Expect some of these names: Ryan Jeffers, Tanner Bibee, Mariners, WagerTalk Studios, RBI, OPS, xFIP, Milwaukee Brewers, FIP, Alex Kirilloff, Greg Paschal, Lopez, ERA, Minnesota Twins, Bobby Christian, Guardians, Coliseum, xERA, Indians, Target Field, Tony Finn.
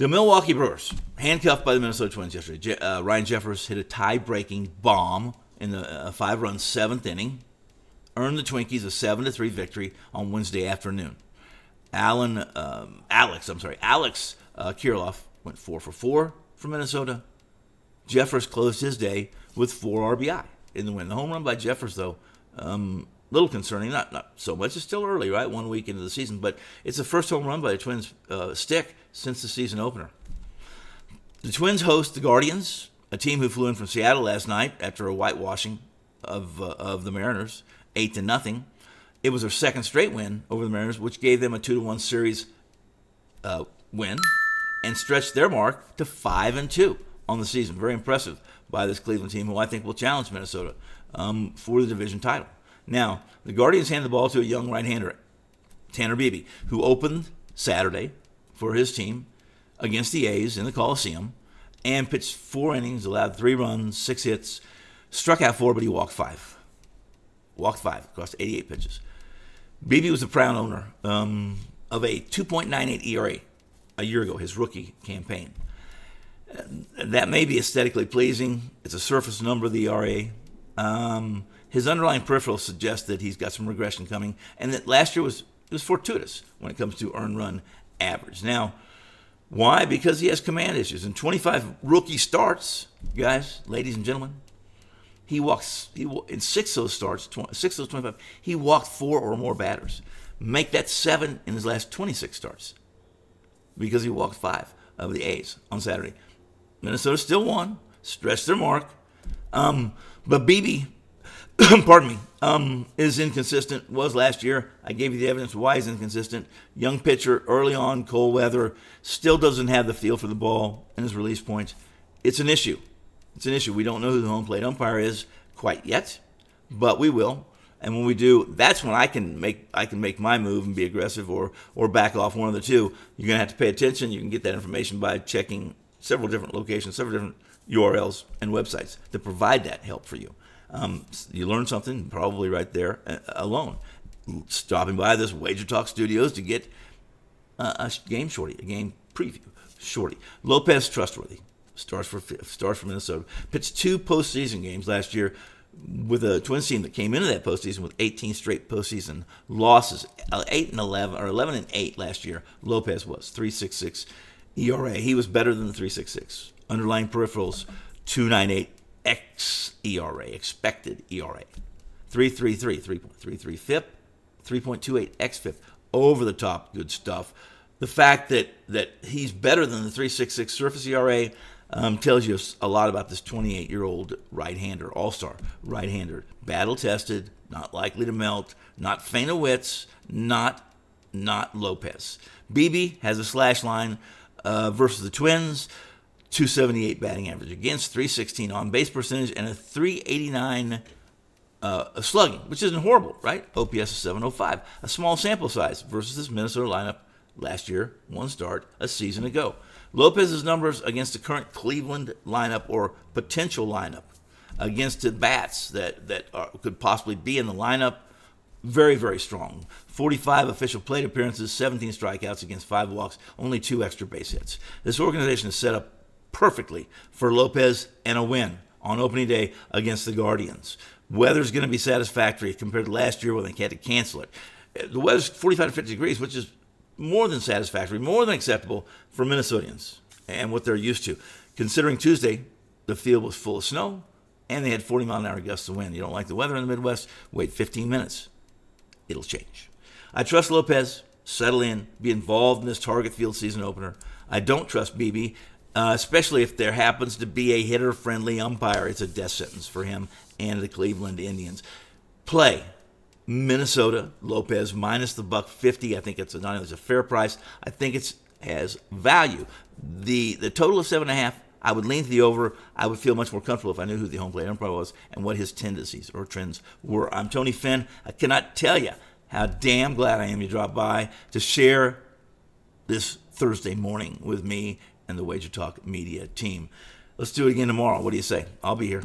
The Milwaukee Brewers, handcuffed by the Minnesota Twins yesterday. Ryan Jeffers hit a tie-breaking bomb in the five-run seventh inning, earned the Twinkies a 7-3 victory on Wednesday afternoon. Alex Kirilloff went 4-for-4 for Minnesota. Jeffers closed his day with 4 RBI in the win. The home run by Jeffers, though, little concerning, not so much. It's still early, right? 1 week into the season, but it's the first home run by the Twins' stick since the season opener. The Twins host the Guardians, a team who flew in from Seattle last night after a whitewashing of the Mariners, 8-0. It was their second straight win over the Mariners, which gave them a 2-1 series win and stretched their mark to 5-2 on the season. Very impressive by this Cleveland team, who I think will challenge Minnesota for the division title. Now, the Guardians hand the ball to a young right-hander, Tanner Bibee, who opened Saturday for his team against the A's in the Coliseum and pitched 4 innings, allowed 3 runs, 6 hits, struck out 4, but he walked 5. Walked 5, cost 88 pitches. Bibee was the proud owner of a 2.98 ERA a year ago, his rookie campaign. That may be aesthetically pleasing. It's a surface number, the ERA. His underlying peripherals suggest that he's got some regression coming, and that last year was fortuitous when it comes to earned run average. Now, why? Because he has command issues. In 25 rookie starts, guys, ladies and gentlemen, in 6 of those starts, 6 of those 25, he walked 4 or more batters. Make that 7 in his last 26 starts, because he walked 5 of the A's on Saturday. Minnesota still won, stretched their mark, but Bibee, pardon me, is inconsistent, was last year. I gave you the evidence why he's inconsistent. Young pitcher, early on, cold weather, still doesn't have the feel for the ball and his release points. It's an issue. It's an issue. We don't know who the home plate umpire is quite yet, but we will. And when we do, that's when I can make my move and be aggressive or back off, one of the two. You're going to have to pay attention. You can get that information by checking several different locations, several different URLs and websites that provide that help for you. You learn something probably right there alone, stopping by this WagerTalk Studios to get a game preview shorty. Lopez, trustworthy, starts for Minnesota. Pitched 2 postseason games last year with a Twins team that came into that postseason with 18 straight postseason losses, 8-11 or 11-8 last year. Lopez was 3.66 ERA. He was better than the 3.66. Underlying peripherals, 2.98. xERA, expected ERA, 3.33 FIP, 3.28 xFIP, over the top, good stuff. The fact that he's better than the 3.66 surface ERA tells you a lot about this 28-year-old right-hander, all-star right-hander, battle-tested, not likely to melt, not faint of wits, not Lopez. Bibee has a slash line versus the Twins. 278 batting average against, 316 on base percentage, and a 389 slugging, which isn't horrible, right? OPS is 705. A small sample size versus this Minnesota lineup last year, 1 start a season ago. Lopez's numbers against the current Cleveland lineup, or potential lineup, against the bats that could possibly be in the lineup, very, very strong. 45 official plate appearances, 17 strikeouts against 5 walks, only 2 extra base hits. This organization is set up perfectly for Lopez and a win on opening day against the Guardians. Weather's going to be satisfactory compared to last year when they had to cancel it. The weather's 45 to 50 degrees, which is more than satisfactory, more than acceptable for Minnesotans and what they're used to. Considering Tuesday, the field was full of snow, and they had 40-mile-an-hour gusts of wind. You don't like the weather in the Midwest? Wait 15 minutes. It'll change. I trust Lopez. Settle in. Be involved in this Target Field season opener. I don't trust Bibee. Especially if there happens to be a hitter-friendly umpire. It's a death sentence for him and the Cleveland Indians. Play Minnesota Lopez minus the $1.50. I think it's a fair price. I think it has value. The total of 7.5, I would lean to the over. I would feel much more comfortable if I knew who the home plate umpire was and what his tendencies or trends were. I'm Tony Finn. I cannot tell you how damn glad I am you dropped by to share this Thursday morning with me and the Wager Talk media team. Let's do it again tomorrow. What do you say? I'll be here.